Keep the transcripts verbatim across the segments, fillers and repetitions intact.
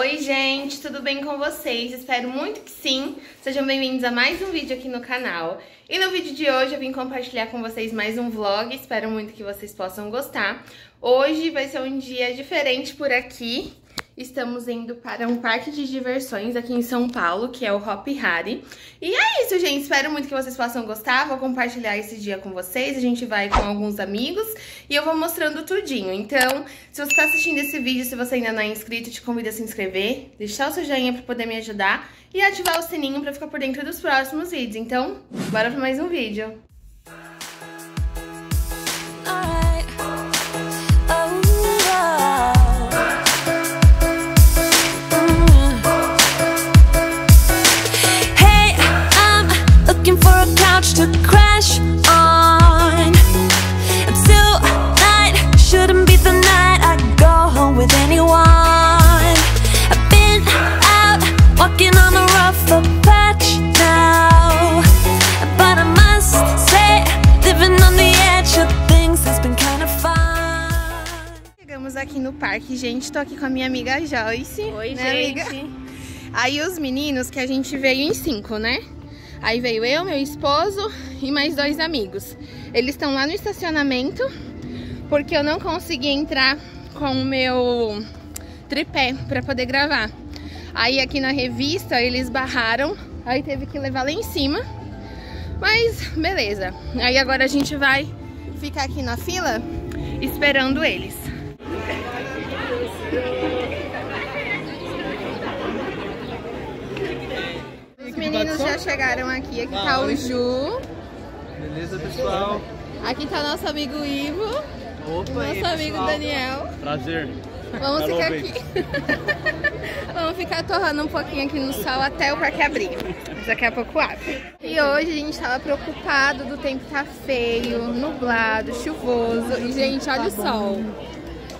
Oi gente, tudo bem com vocês? Espero muito que sim. Sejam bem-vindos a mais um vídeo aqui no canal. E no vídeo de hoje eu vim compartilhar com vocês mais um vlog, espero muito que vocês possam gostar. Hoje vai ser um dia diferente por aqui. Estamos indo para um parque de diversões aqui em São Paulo, que é o Hopi Hari. E é isso, gente. Espero muito que vocês possam gostar. Vou compartilhar esse dia com vocês. A gente vai com alguns amigos e eu vou mostrando tudinho. Então, se você está assistindo esse vídeo, se você ainda não é inscrito, eu te convido a se inscrever, deixar o seu joinha para poder me ajudar e ativar o sininho para ficar por dentro dos próximos vídeos. Então, bora para mais um vídeo. Aqui no parque, gente, tô aqui com a minha amiga Joyce. Oi, né, gente? Amiga? Aí os meninos, que a gente veio em cinco, né? Aí veio eu, meu esposo e mais dois amigos. Eles estão lá no estacionamento, porque eu não consegui entrar com o meu tripé pra poder gravar. Aí aqui na revista eles barraram, aí teve que levar lá em cima, mas beleza. Aí agora a gente vai ficar aqui na fila esperando eles. Os meninos já chegaram aqui, aqui tá o Ju. Beleza, pessoal? Aqui tá nosso amigo Ivo. Opa, nosso aí, amigo Daniel. Prazer. Vamos Hello, ficar baby. aqui. Vamos ficar torrando um pouquinho aqui no sol até o parque abrir. Daqui a pouco abre. E hoje a gente tava preocupado do tempo tá feio, nublado, chuvoso. E gente, olha o sol.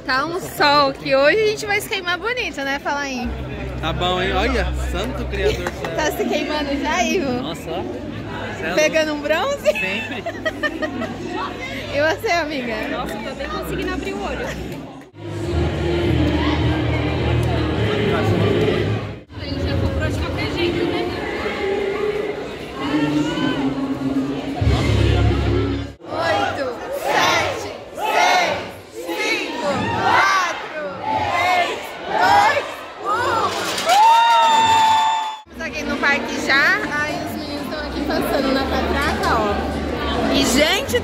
Tá um sol que hoje a gente vai se queimar bonito, né, Falaim? Tá bom, hein? Olha, santo criador. Tá se queimando já, Ivo? Nossa, ó. Pegando um bronze? Sempre. E você, amiga? Nossa, eu tô bem conseguindo abrir o olho. A gente já comprou de qualquer jeito, né?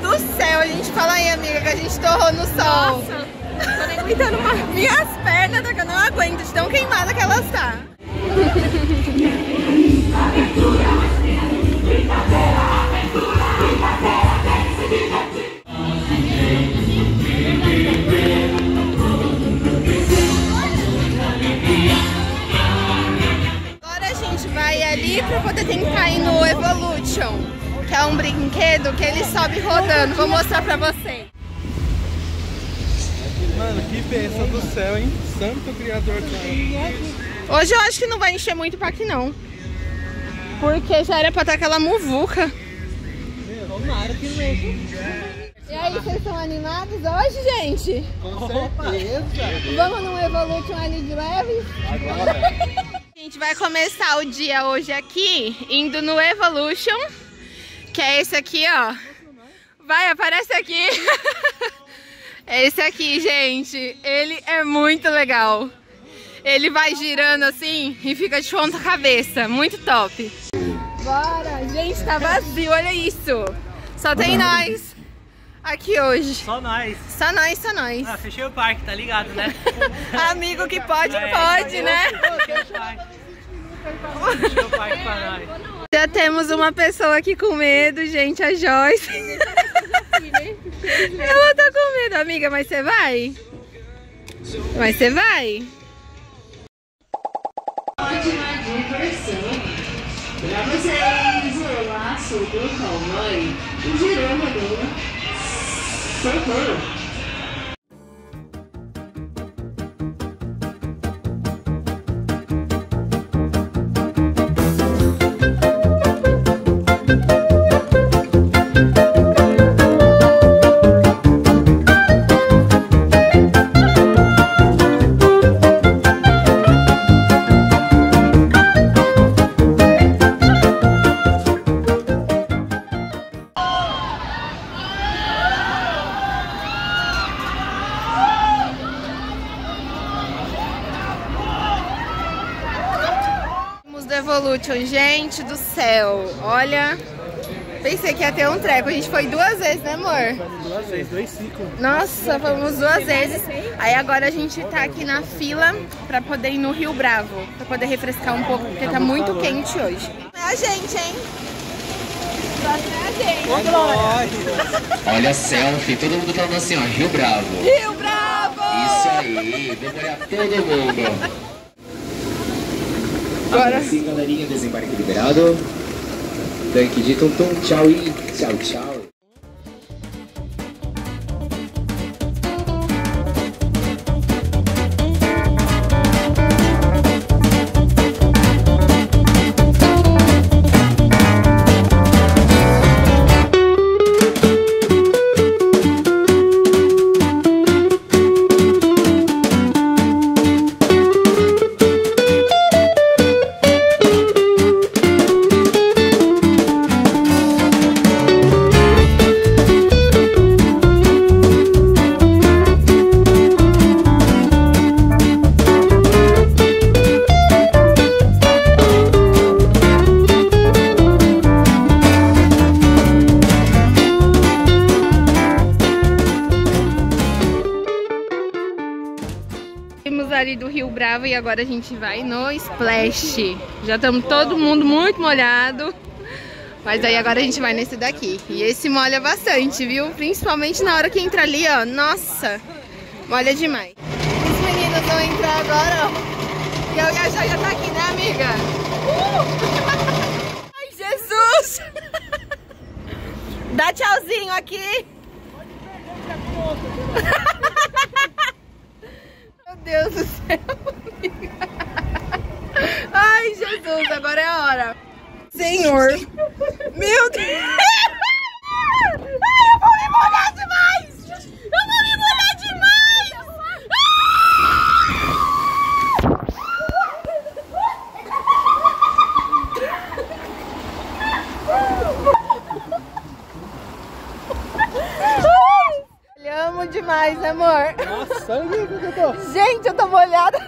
Do céu, a gente fala aí, amiga, que a gente torrou no sol. Nossa, tô nem numa... Minhas pernas, tá, que eu não aguento de tão queimada que elas tá. Agora a gente vai ali pra poder tentar ir no Evolution, que é um brinquedo que ele sobe rodando. Vou mostrar pra você. Mano, que bênção do céu, hein? Santo criador do céu. Hoje eu acho que não vai encher muito pra aqui, não. Porque já era pra estar aquela muvuca. Tomara que não enche. E aí, vocês estão animados hoje, gente? Com certeza. Vamos num Evolution ali de leve? Agora. A gente vai começar o dia hoje aqui, indo no Evolution, que é esse aqui, ó. Vai, aparece aqui. Esse aqui, gente, ele é muito legal. Ele vai girando assim e fica de ponta cabeça, muito top. Bora, gente, tá vazio, olha isso. Só tem nós aqui hoje. Só nós. Só nós, só nós. Ah, fechei o parque, tá ligado, né? Amigo que pode, é, pode, é, né? Fechei o parque pra nós. Já temos uma pessoa aqui com medo, gente, a Joyce. Ela tá com medo, amiga, mas você vai? Mas você vai? Pra vocês, o laço do calmante e girando a linha, soltando. Evolution, gente do céu, olha, pensei que ia ter um treco, a gente foi duas vezes, né amor? Duas vezes, dois ciclos. Nossa, fomos duas vezes, aí agora a gente tá aqui na fila pra poder ir no Rio Bravo, pra poder refrescar um pouco, porque tá muito quente hoje. É a gente, hein? É a gente. Olha a selfie, todo mundo falando assim, ó, Rio Bravo. Rio Bravo! Isso aí, vamos olhar todo mundo. Agora sim, galerinha, desembarque liberado. Tanque de tum-tum, tchau e tchau, tchau. Do Rio Bravo e agora a gente vai no Splash. Já estamos todo mundo muito molhado, mas aí agora a gente vai nesse daqui. E esse molha bastante, viu? Principalmente na hora que entra ali, ó. Nossa, molha demais. Os meninos vão entrar agora, ó. E a Gajá já tá aqui, né, amiga? Uh! Ai, Jesus! Dá tchauzinho aqui! Deus do céu, amiga. Ai, Jesus, agora é a hora. Senhor. Meu Deus. Ai, eu vou me molhar demais. Eu vou me molhar demais. Molhamos demais, amor. Gente, eu tô molhada,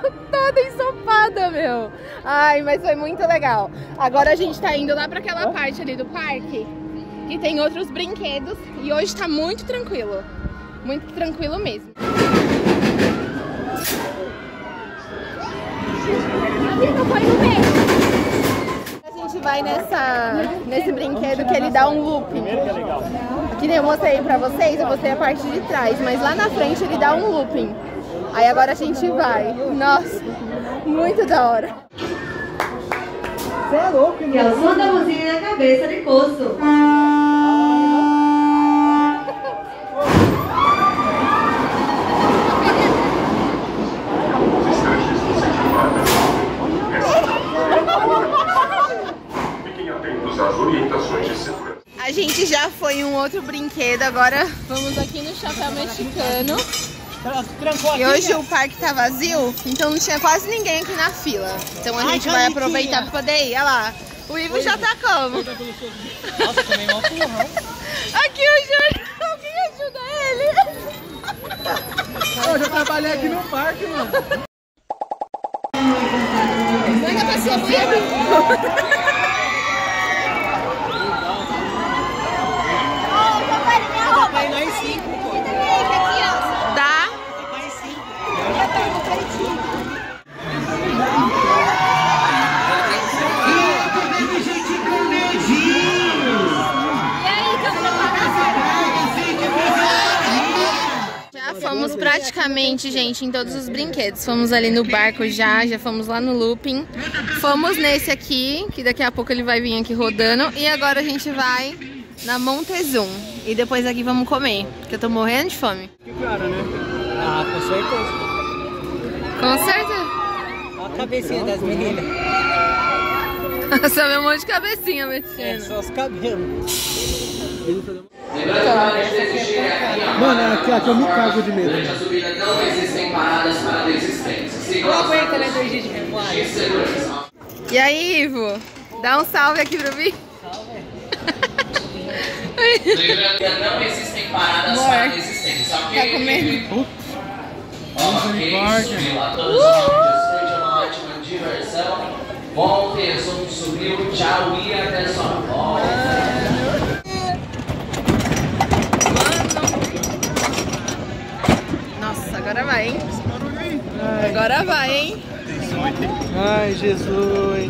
tô toda ensopada, meu. Ai, mas foi muito legal. Agora a gente tá indo lá pra aquela parte ali do parque, que tem outros brinquedos. E hoje tá muito tranquilo, muito tranquilo mesmo. A gente vai nessa, nesse brinquedo que ele dá um loop. Que nem eu mostrei pra vocês, eu mostrei a parte de trás, mas lá na frente ele dá um looping. Aí agora a gente vai. Nossa, muito da hora. Você é louco, hein? É o som da buzina na cabeça de poço. Fiquem atentos às orientações de segurança. A gente já foi em um outro brinquedo, agora vamos aqui no Chapéu Mexicano. E hoje o parque tá vazio, então não tinha quase ninguém aqui na fila. Então a gente vai aproveitar pra poder ir, olha lá. O Ivo já tá como? Nossa, tomei mó porrão. Aqui o Júlio, alguém ajuda ele? Eu já trabalhei aqui no parque, mano. Pega pra sua mulher. Fomos praticamente, gente, em todos os brinquedos. Fomos ali no barco já, já fomos lá no looping. Fomos nesse aqui, que daqui a pouco ele vai vir aqui rodando. E agora a gente vai na Montezum. E depois aqui vamos comer, porque eu tô morrendo de fome. Que cara, né? Ah, com certeza. Com certeza. Olha a cabecinha das meninas. Só vem um monte de cabecinha, mexendo. É, só os cabelos. Mano, é aqui, aqui eu me cago de medo. Durante a subida não existem paradas para desistência. Não aguenta, né? Dois dias de memória. E aí, Ivo? Dá um salve aqui pra mim. Salve. Lembrando que não existem paradas para desistência. Tá comendo? Vamos, misericórdia. Todos os dias, uma ótima diversão. Bom. Montezum subiu, tchau e até só volta. Nossa, agora vai, hein? Ai. Agora vai, hein? Ai, Jesus,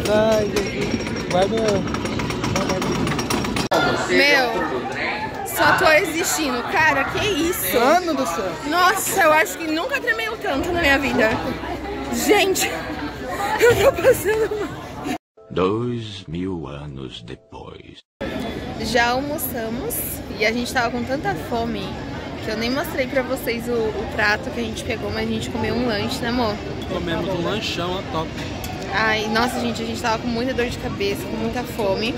ai, Jesus. Vai, meu. Meu. Só tô existindo. Cara, que isso? Mano do céu. Nossa, eu acho que nunca tremeu tanto na minha vida. Gente, eu tô passando mal. Dois mil anos depois. Já almoçamos e a gente tava com tanta fome que eu nem mostrei pra vocês o, o prato que a gente pegou, mas a gente comeu um lanche, né, amor? Comemos um lanchão, a top. Ai, nossa, gente, a gente tava com muita dor de cabeça, com muita fome.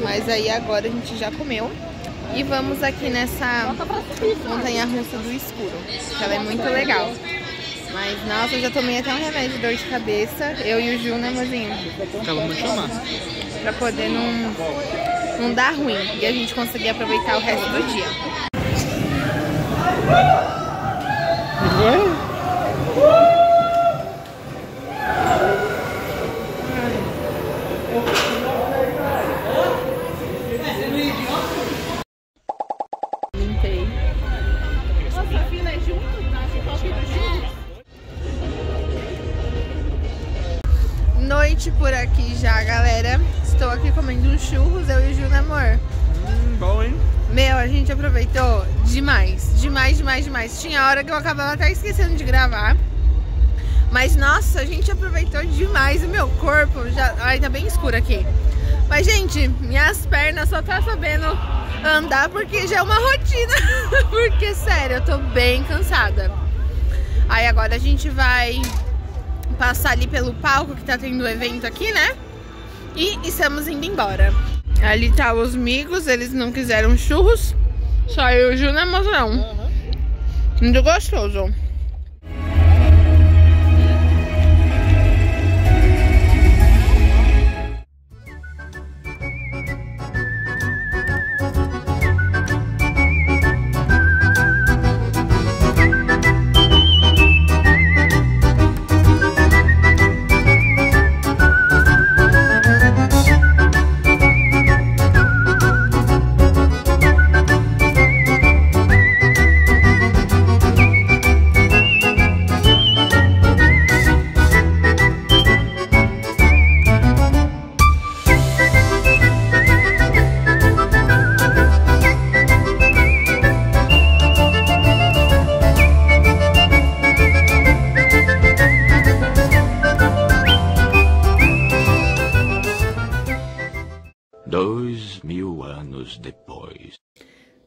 Mas aí agora a gente já comeu. E vamos aqui nessa montanha-russa do escuro, que ela é muito legal. Mas, nossa, eu já tomei até um remédio de dor de cabeça, eu e o Ju, né, mozinho? Pra poder não, não dar ruim e a gente conseguir aproveitar o resto do dia. Noite por aqui já, galera. Estou aqui comendo uns churros, eu e o Ju, né, amor? Hum, bom, hein? Meu, a gente aproveitou demais, demais, demais, demais. Tinha hora que eu acabava até esquecendo de gravar. Mas, nossa, a gente aproveitou demais o meu corpo. Já... Ai, tá bem escuro aqui. Mas, gente, minhas pernas só tá sabendo andar porque já é uma rotina. Porque, sério, eu tô bem cansada. Aí agora a gente vai passar ali pelo palco que tá tendo o evento aqui, né? E estamos indo embora. Ali tá os amigos, eles não quiseram churros. Só eu e o Ju, né, mozão? Uhum. Muito gostoso. Depois.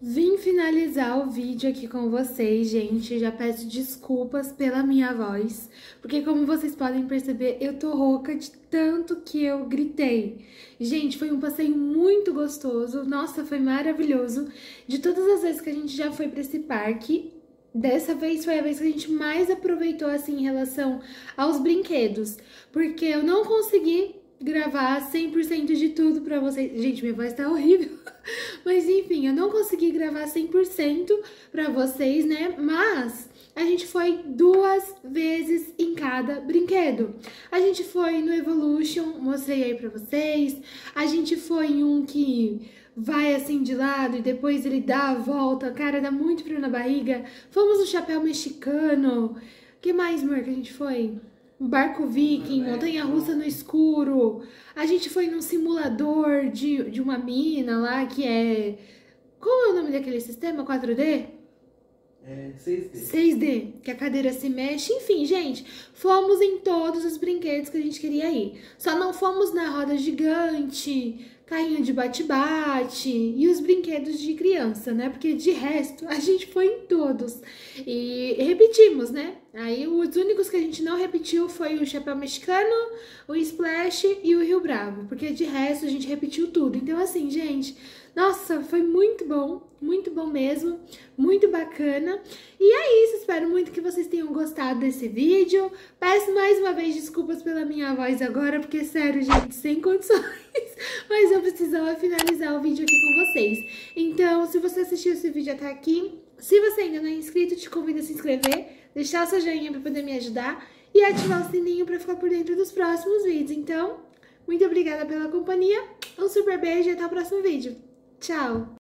Vim finalizar o vídeo aqui com vocês, gente. Já peço desculpas pela minha voz, porque como vocês podem perceber, eu tô rouca de tanto que eu gritei. Gente, foi um passeio muito gostoso. Nossa, foi maravilhoso. De todas as vezes que a gente já foi pra esse parque, dessa vez foi a vez que a gente mais aproveitou, assim, em relação aos brinquedos. Porque eu não consegui gravar cem por cento de tudo pra vocês. Gente, minha voz tá horrível. Mas enfim, eu não consegui gravar cem por cento pra vocês, né? Mas a gente foi duas vezes em cada brinquedo. A gente foi no Evolution, mostrei aí pra vocês. A gente foi em um que vai assim de lado e depois ele dá a volta. Cara, dá muito frio na barriga. Fomos no Chapéu Mexicano. O que mais, amor, que a gente foi? Barco viking, montanha-russa no escuro. A gente foi num simulador de, de uma mina lá que é... Qual é o nome daquele sistema? quatro D? É, seis D. seis D, que a cadeira se mexe. Enfim, gente, fomos em todos os brinquedos que a gente queria ir. Só não fomos na roda gigante, carrinho de bate-bate e os brinquedos de criança, né? Porque de resto, a gente foi em todos. E repetimos, né? Aí os únicos que a gente não repetiu foi o Chapéu Mexicano, o Splash e o Rio Bravo. Porque de resto, a gente repetiu tudo. Então assim, gente, nossa, foi muito bom. Muito bom mesmo. Muito bacana. E é isso. Espero muito que vocês tenham gostado desse vídeo. Peço mais uma vez desculpas pela minha voz agora, porque sério, gente, sem condições. Mas eu precisava finalizar o vídeo aqui com vocês. Então, se você assistiu esse vídeo até aqui, se você ainda não é inscrito, te convido a se inscrever, deixar o seu joinha pra poder me ajudar e ativar o sininho pra ficar por dentro dos próximos vídeos. Então, Muito obrigada pela companhia, um super beijo e até o próximo vídeo. Tchau!